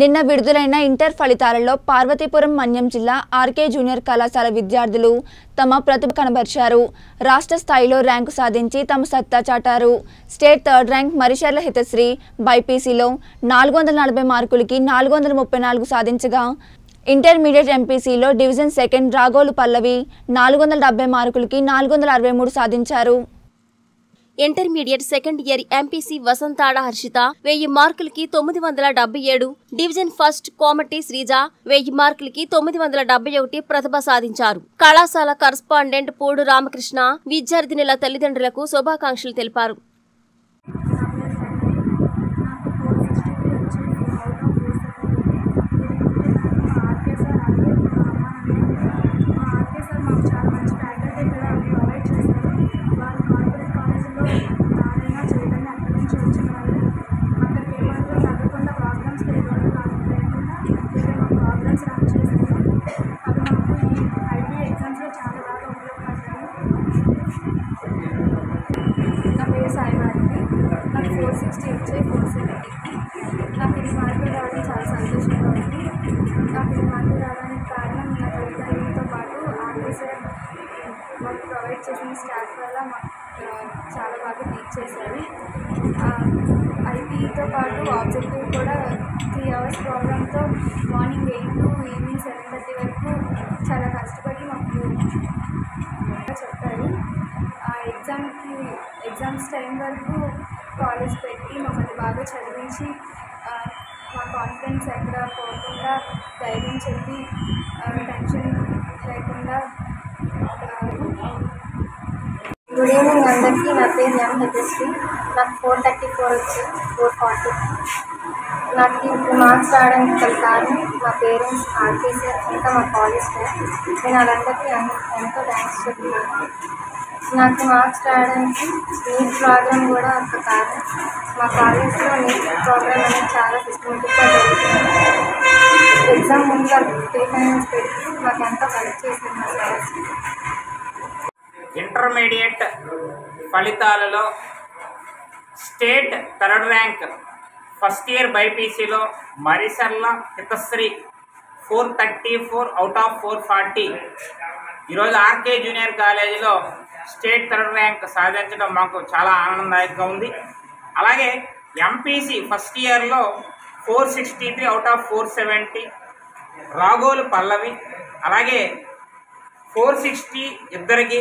నిన్న విడుదలైన ఇంటర్ ఫలితాలలో పార్వతీపురం మన్యం జిల్లా ఆర్ కె జూనియర్ కళాశాల విద్యార్థులు తమ ప్రతిభ కనబర్చారు। రాష్ట్ర స్థాయిలో ర్యాంకు సాధించి తమ సత్తా చాటారు। State third rank Marisharla Hithasri బైపీసీలో 440 మార్కులకి 434 సాధించగా ఇంటర్మీడియట్ ఎంపీసీలో డివిజన్ సెకండ్ రాగోలు పల్లవి 470 మార్కులకి 463 సాధించారు। Intermediate second year MPC Vasantada Harshit 1000 मार्कुल की 977, डिविजन फस्ट कोमटी श्रीजा 1000 मार्कुल की 971 प्रतिभा साधिंचारू। कलाशाला करेस्पांडेंट पोडु रामकृष्ण विद्यार्थिनिल तल्लिदंड्रुलकु शुभाकांक्षलु तेलिपारू। गुड ईवनिंग अंदर की ना पे एम हितश्री 434 440 मार्क्स रावानी कल कारण पेरेंट्स आरकेसी अंका कॉलेज ने वाली थैंक्स चुनाव मार्क्स रावानी नीट प्रोग्राम कारण कॉलेज नीट प्रोग्राम चाल सिस्टमेटिक एग्जाम मुझे प्रिफरेंस हेल्प। इंटर्मीडिएट फलितालो state third rank first year BiPC Marisharla Hithasri 434 out of 440 RK junior college state third rank साधिंचडं माकु चाला आनंददायकंगा उंदी। अलागे MPC first year 463 out of 470 Ragol Pallavi अलागे 460 इद्दरिकी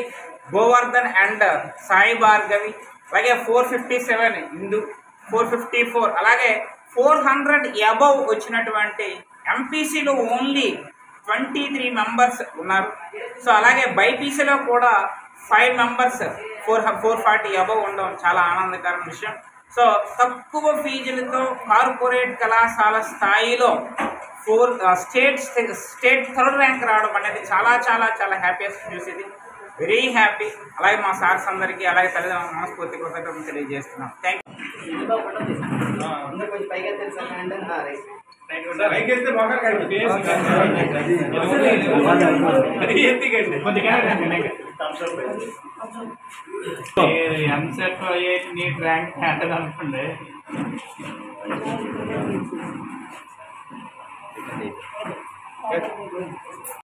गोवर्धन एंड साई भार्गवी अलागे 457 इंदु 454 अलागे 400 अबव वच्चिनटुवंटि एमपीसी लो ओनली 23 मेंबर्स उन्नारु। सो अलागे बाईपीसी लो कूडा 5 मेंबर्स 440 अबव उंडडं चाला आनंदकरम विषयं। सो तक्कुव फीजुलतो कार्पोरेट कलाशाल स्थायिलो स्टेट थर्ड र्यांक रावडं अनेदी चाला चाला चाला हैप्पीयेस्ट न्यूज़ इदी। वेरी हैप्पी अलागे मा सार्स अंदरिकी अलागे तल्लिदंड्रुलकु मनस्फूर्ति कृतज्ञतलु तेलियजेस्तुन्नां। Thank you.